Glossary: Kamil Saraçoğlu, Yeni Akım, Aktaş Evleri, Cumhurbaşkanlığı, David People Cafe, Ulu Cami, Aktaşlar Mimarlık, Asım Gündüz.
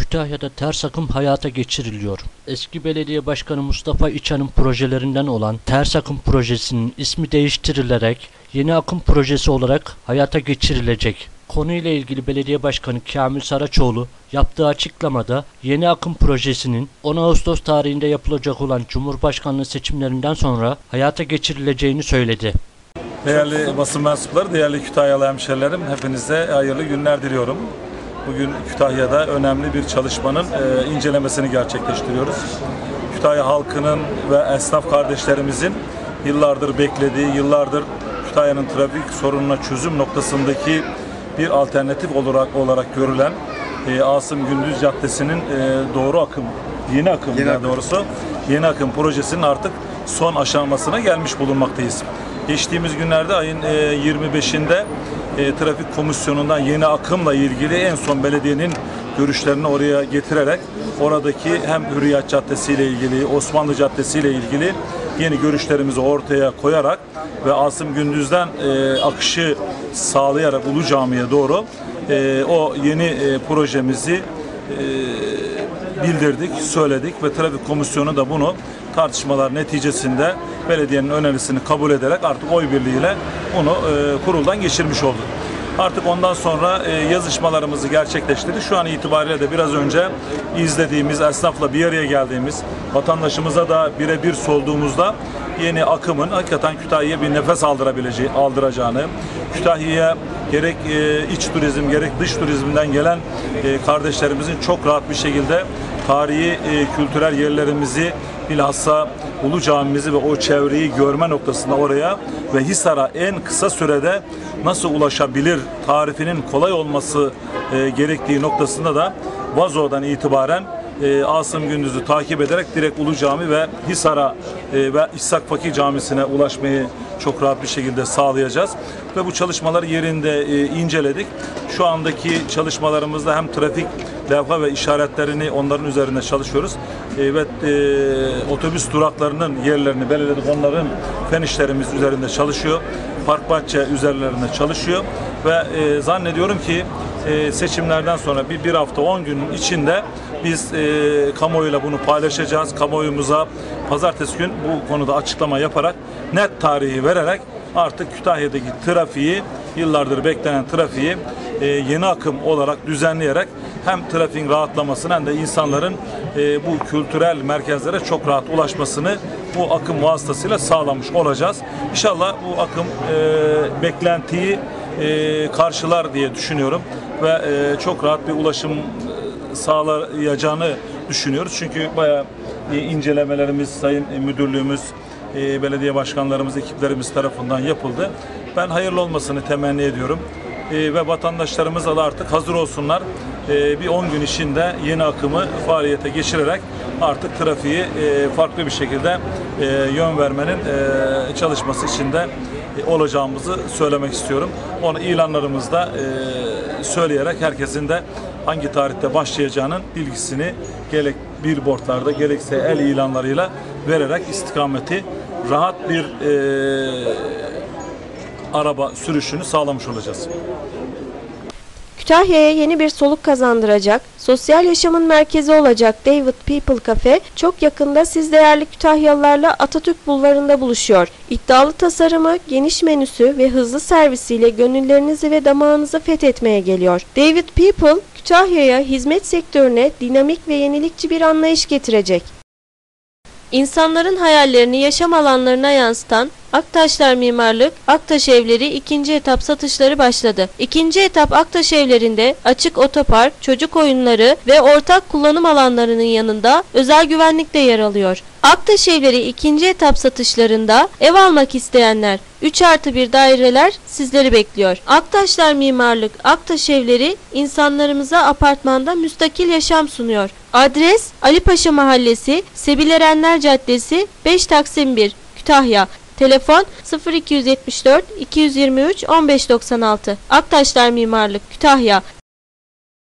Kütahya'da ters akım hayata geçiriliyor. Eski belediye başkanı Mustafa İçan'ın projelerinden olan ters akım projesinin ismi değiştirilerek yeni akım projesi olarak hayata geçirilecek. Konuyla ilgili belediye başkanı Kamil Saraçoğlu yaptığı açıklamada yeni akım projesinin 10 Ağustos tarihinde yapılacak olan Cumhurbaşkanlığı seçimlerinden sonra hayata geçirileceğini söyledi. Değerli basın mensupları, değerli Kütahyalı hemşehrilerim, hepinize hayırlı günler diliyorum. Bugün Kütahya'da önemli bir çalışmanın incelemesini gerçekleştiriyoruz. Kütahya halkının ve esnaf kardeşlerimizin yıllardır beklediği, yıllardır Kütahya'nın trafik sorununa çözüm noktasındaki bir alternatif olarak görülen Asım Gündüz Caddesi'nin doğru akım, yeni akım projesinin artık son aşamasına gelmiş bulunmaktayız. Geçtiğimiz günlerde ayın 25'inde trafik komisyonundan yeni akımla ilgili en son belediyenin görüşlerini oraya getirerek oradaki hem Hürriyet Caddesi ile ilgili, Osmanlı Caddesi ile ilgili yeni görüşlerimizi ortaya koyarak ve Asım Gündüz'den akışı sağlayarak Ulu Cami'ye doğru o yeni projemizi bildirdik, söyledik ve trafik komisyonu da bunu tartışmalar neticesinde belediyenin önerisini kabul ederek artık oy birliğiyle bunu kuruldan geçirmiş olduk. Artık ondan sonra yazışmalarımızı gerçekleştirdik. Şu an itibariyle de biraz önce izlediğimiz, esnafla bir araya geldiğimiz, vatandaşımıza da birebir sorduğumuzda yeni akımın hakikaten Kütahya'ya bir nefes aldıracağını, Kütahya'ya gerek iç turizm gerek dış turizmden gelen kardeşlerimizin çok rahat bir şekilde tarihi, kültürel yerlerimizi, bilhassa Ulu Camimizi ve o çevreyi görme noktasında oraya ve Hisar'a en kısa sürede nasıl ulaşabilir tarifinin kolay olması gerektiği noktasında da Vazo'dan itibaren Asım Gündüz'ü takip ederek direkt Ulu Cami ve Hisar'a ve İshak Fakih Camisi'ne ulaşmayı çok rahat bir şekilde sağlayacağız. Ve bu çalışmaları yerinde inceledik. Şu andaki çalışmalarımızda hem trafik levha ve işaretlerini onların üzerinde çalışıyoruz. Evet, otobüs duraklarının yerlerini belirledik. Onların fen işlerimiz üzerinde çalışıyor. Park bahçe üzerlerinde çalışıyor. Ve zannediyorum ki seçimlerden sonra bir hafta 10 günün içinde biz kamuoyuyla bunu paylaşacağız. Kamuoyumuza pazartesi gün bu konuda açıklama yaparak net tarihi vererek artık Kütahya'daki trafiği, yıllardır beklenen trafiği yeni akım olarak düzenleyerek hem trafiğin rahatlamasını hem de insanların bu kültürel merkezlere çok rahat ulaşmasını bu akım vasıtasıyla sağlamış olacağız. İnşallah bu akım beklentiyi karşılar diye düşünüyorum ve çok rahat bir ulaşım sağlayacağını düşünüyoruz. Çünkü bayağı incelemelerimiz, sayın müdürlüğümüz, belediye başkanlarımız, ekiplerimiz tarafından yapıldı. Ben hayırlı olmasını temenni ediyorum. Ve vatandaşlarımız da artık hazır olsunlar. Bir 10 gün içinde yeni akımı faaliyete geçirerek artık trafiği farklı bir şekilde yön vermenin çalışması içinde olacağımızı söylemek istiyorum. Onu ilanlarımızda söyleyerek herkesin de hangi tarihte başlayacağının bilgisini gerek billboardlarda gerekse el ilanlarıyla vererek istikameti rahat bir araba sürüşünü sağlamış olacağız. Kütahya'ya yeni bir soluk kazandıracak, sosyal yaşamın merkezi olacak David People Cafe çok yakında siz değerli Kütahyalılarla Atatürk Bulvarı'nda buluşuyor. İddialı tasarımı, geniş menüsü ve hızlı servisiyle gönüllerinizi ve damağınızı fethetmeye geliyor. David People, Kütahya'ya hizmet sektörüne dinamik ve yenilikçi bir anlayış getirecek. İnsanların hayallerini yaşam alanlarına yansıtan Aktaşlar Mimarlık, Aktaş Evleri 2. etap satışları başladı. 2. etap Aktaş Evlerinde açık otopark, çocuk oyunları ve ortak kullanım alanlarının yanında özel güvenlik de yer alıyor. Aktaş Evleri 2. etap satışlarında ev almak isteyenler 3+1 daireler sizleri bekliyor. Aktaşlar Mimarlık, Aktaş Evleri insanlarımıza apartmanda müstakil yaşam sunuyor. Adres: Ali Paşa Mahallesi, Sebil Erenler Caddesi, 5 Taksim 1, Kütahya. Telefon: 0274 223 1596. Aktaşlar Mimarlık, Kütahya.